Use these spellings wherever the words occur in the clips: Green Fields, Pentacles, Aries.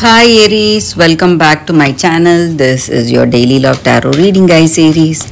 Hi Aries, welcome back to my channel. This is your daily love tarot reading, guys. Aries,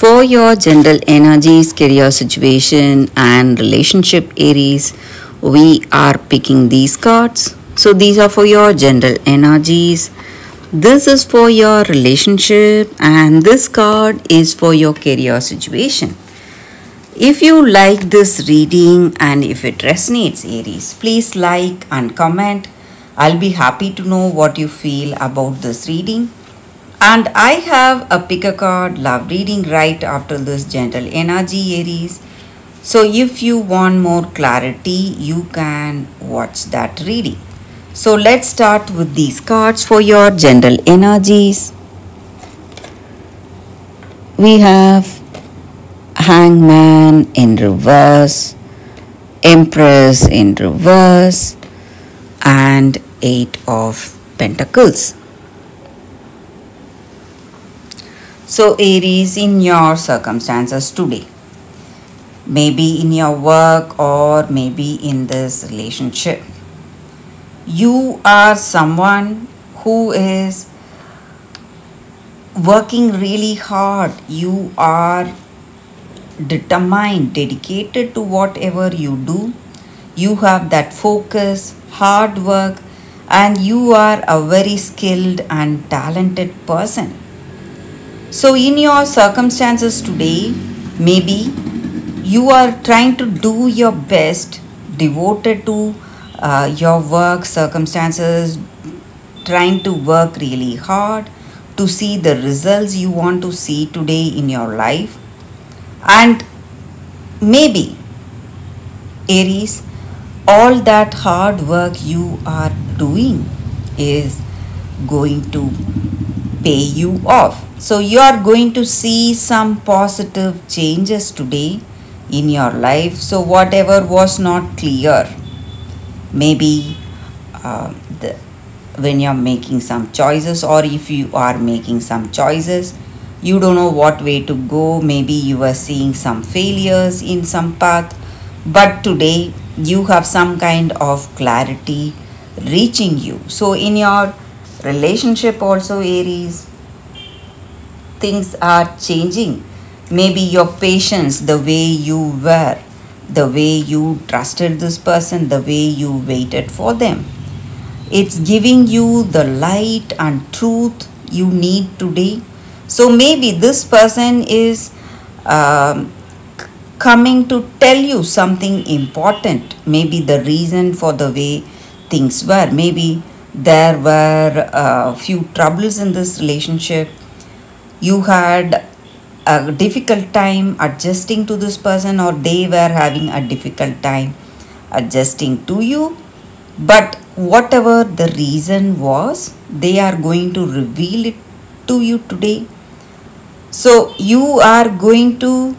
for your general energies, career situation and relationship, Aries, we are picking these cards. So these are for your general energies, this is for your relationship, and this card is for your career situation. If you like this reading and if it resonates, Aries, please like and comment. I'll be happy to know what you feel about this reading. And I have a pick a card love reading right after this gentle energy, Aries. So if you want more clarity, you can watch that reading. So let's start with these cards for your general energies. We have Hangman in reverse, Empress in reverse, and Eight of Pentacles. So Aries, in your circumstances today, maybe in your work or maybe in this relationship, you are someone who is working really hard. You are determined, dedicated to whatever you do. You have that focus, hard work, and you are a very skilled and talented person. So in your circumstances today, maybe you are trying to do your best, devoted to your work circumstances, trying to work really hard to see the results you want to see today in your life. And maybe, Aries, all that hard work you are doing is going to pay you off. So you are going to see some positive changes today in your life. So whatever was not clear, maybe when you are making some choices, or if you are making some choices, you don't know what way to go. Maybe you were seeing some failures in some path, but today you have some kind of clarity reaching you. So in your relationship also, Aries, things are changing. Maybe your patience, the way you were, the way you trusted this person, the way you waited for them, it's giving you the light and truth you need today. So maybe this person is coming to tell you something important, maybe the reason for the way things were. Maybe there were a few troubles in this relationship. You had a difficult time adjusting to this person, or they were having a difficult time adjusting to you. But whatever the reason was, they are going to reveal it to you today. So you are going to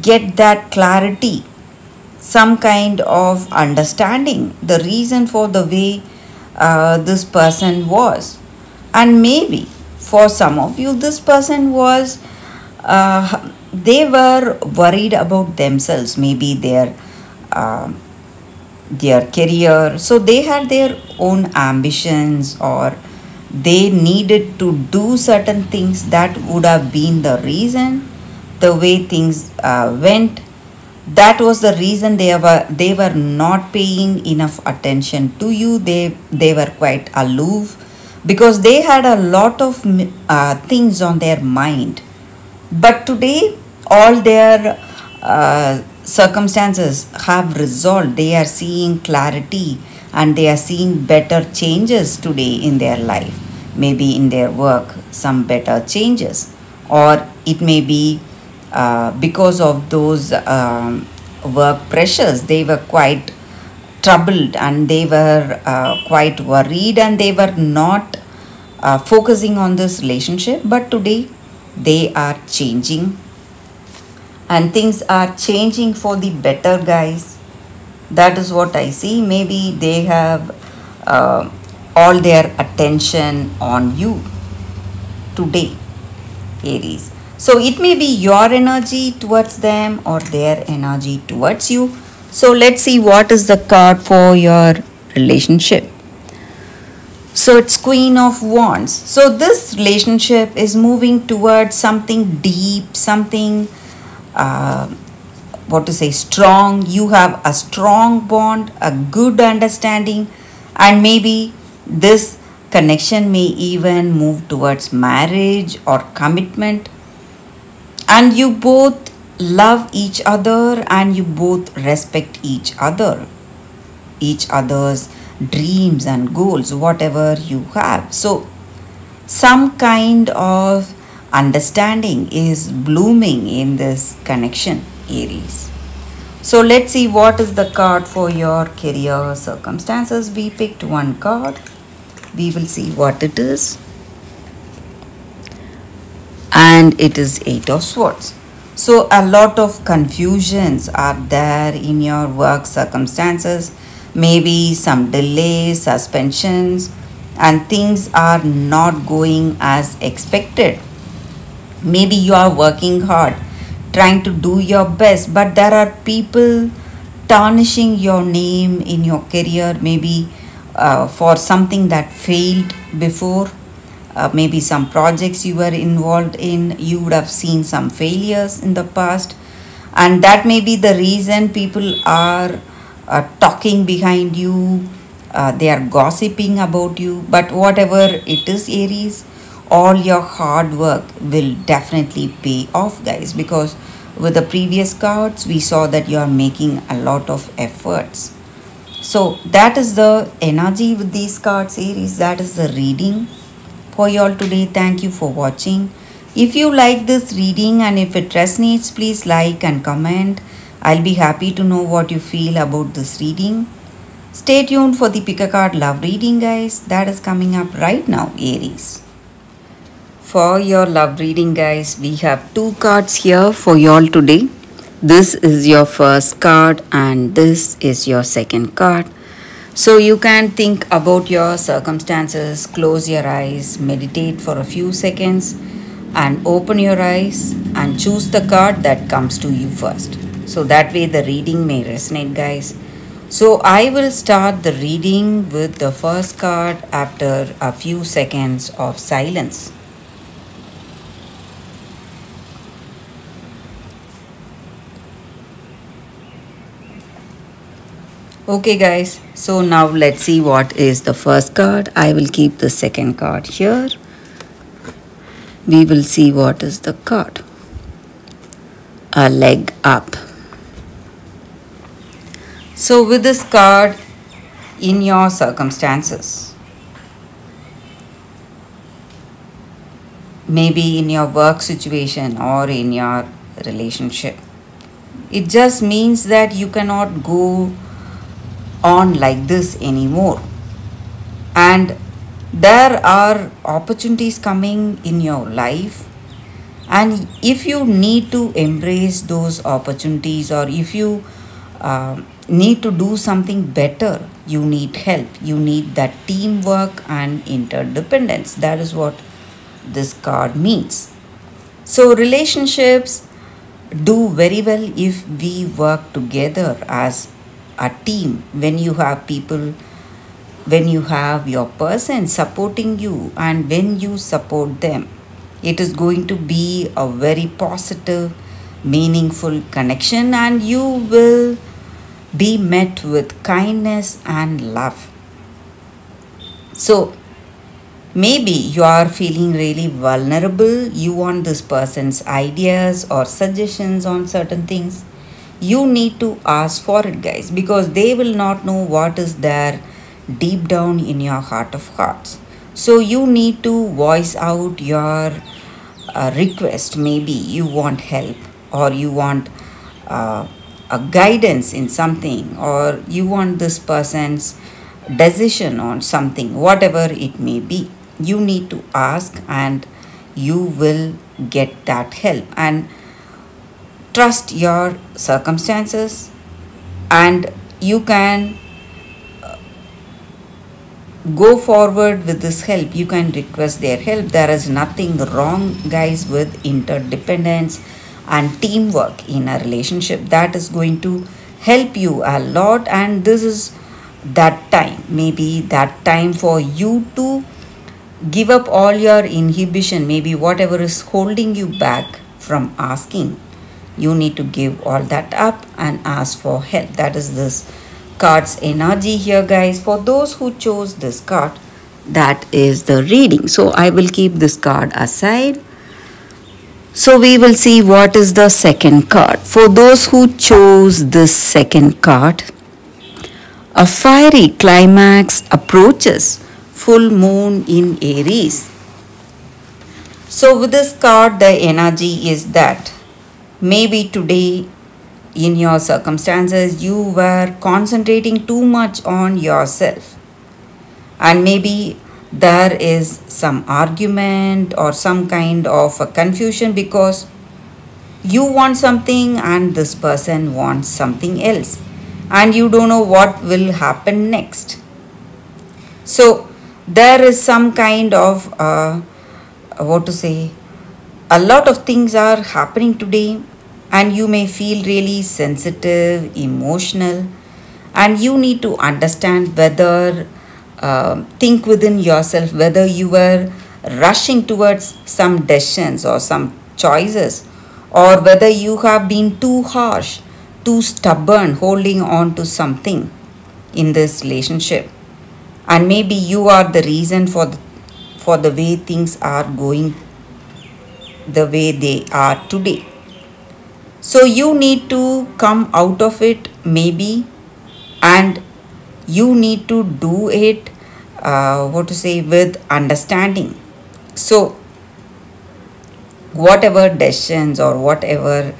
get that clarity, some kind of understanding, the reason for the way this person was. And maybe for some of you, this person was, they were worried about themselves, maybe their career. So they had their own ambitions, or they needed to do certain things. That would have been the reason. The way things went, that was the reason they were not paying enough attention to you. They were quite aloof because they had a lot of things on their mind. But today all their circumstances have resolved. They are seeing clarity and they are seeing better changes today in their life. Maybe in their work, some better changes, or it may be because of those work pressures, they were quite troubled and they were quite worried, and they were not focusing on this relationship. But today they are changing, and things are changing for the better, guys. That is what I see. Maybe they have all their attention on you today, Aries. So it may be your energy towards them or their energy towards you. So let's see what is the card for your relationship. So it's Queen of Wands. So this relationship is moving towards something deep, something strong. You have a strong bond, a good understanding, and maybe this connection may even move towards marriage or commitment. And you both love each other and you both respect each other, each other's dreams and goals, whatever you have. So some kind of understanding is blooming in this connection, Aries. So let's see what is the card for your career circumstances. We picked one card. We will see what it is. And it is 8 of Swords. So a lot of confusions are there in your work circumstances. Maybe some delays, suspensions, and things are not going as expected. Maybe you are working hard, trying to do your best, but there are people tarnishing your name in your career, maybe for something that failed before. Maybe some projects you were involved in, you would have seen some failures in the past, and that may be the reason people are talking behind you, they are gossiping about you. But whatever it is, Aries, all your hard work will definitely pay off, guys, because with the previous cards we saw that you are making a lot of efforts. So that is the energy with these cards, Aries. That is the reading for you all today. Thank you for watching. If you like this reading and if it resonates, please like and comment. I'll be happy to know what you feel about this reading. Stay tuned for the Pick a Card Love reading, guys. That is coming up right now, Aries. For your love reading, guys, we have two cards here for you all today. This is your first card and this is your second card. So you can think about your circumstances, close your eyes, meditate for a few seconds and open your eyes and choose the card that comes to you first. So that way the reading may resonate, guys. So I will start the reading with the first card after a few seconds of silence. Okay, guys, so now let's see what is the first card. I will keep the second card here. We will see what is the card. A leg up. So with this card, in your circumstances, maybe in your work situation or in your relationship, it just means that you cannot go on like this anymore, and there are opportunities coming in your life, and if you need to embrace those opportunities, or if you need to do something better, you need help, you need that teamwork and interdependence. That is what this card means. So relationships do very well if we work together as a team, when you have people, when you have your person supporting you, and when you support them, it is going to be a very positive, meaningful connection, and you will be met with kindness and love. So maybe you are feeling really vulnerable, you want this person's ideas or suggestions on certain things. You need to ask for it, guys, because they will not know what is there deep down in your heart of hearts. So you need to voice out your request. Maybe you want help, or you want a guidance in something, or you want this person's decision on something, whatever it may be. You need to ask and you will get that help, and trust your circumstances, and you can go forward with this help. You can request their help. There is nothing wrong, guys, with interdependence and teamwork in a relationship. That is going to help you a lot, and this is that time may be that time for you to give up all your inhibition, maybe whatever is holding you back from asking. You need to give all that up and ask for help. That is this card's energy here, guys. For those who chose this card, that is the reading. So I will keep this card aside. So we will see what is the second card. For those who chose this second card, a fiery climax approaches. Full moon in Aries. So with this card, the energy is that maybe today in your circumstances you were concentrating too much on yourself, and maybe there is some argument or some kind of a confusion because you want something and this person wants something else, and you don't know what will happen next. So there is some kind of what to say, a lot of things are happening today, and you may feel really sensitive, emotional, and you need to understand whether think within yourself whether you were rushing towards some decisions or some choices, or whether you have been too harsh, too stubborn, holding on to something in this relationship. And maybe you are the reason for the way things are going the way they are today. So you need to come out of it maybe, and you need to do it with understanding. So whatever decisions or whatever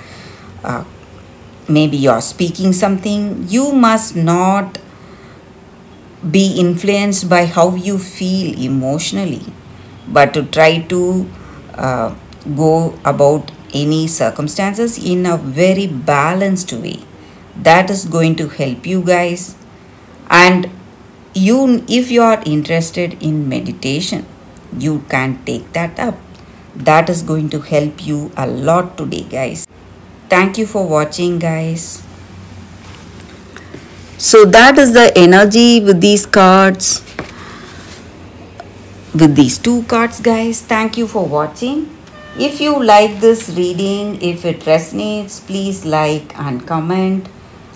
maybe you're speaking something, you must not be influenced by how you feel emotionally, but to try to go about any circumstances in a very balanced way. That is going to help you, guys. And if you are interested in meditation, you can take that up. That is going to help you a lot today, guys. Thank you for watching, guys. So that is the energy with these cards, with these two cards, guys. Thank you for watching. If you like this reading, if it resonates, please like and comment.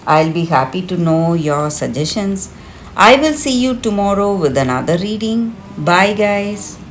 I'll be happy to know your suggestions. I will see you tomorrow with another reading. Bye, guys.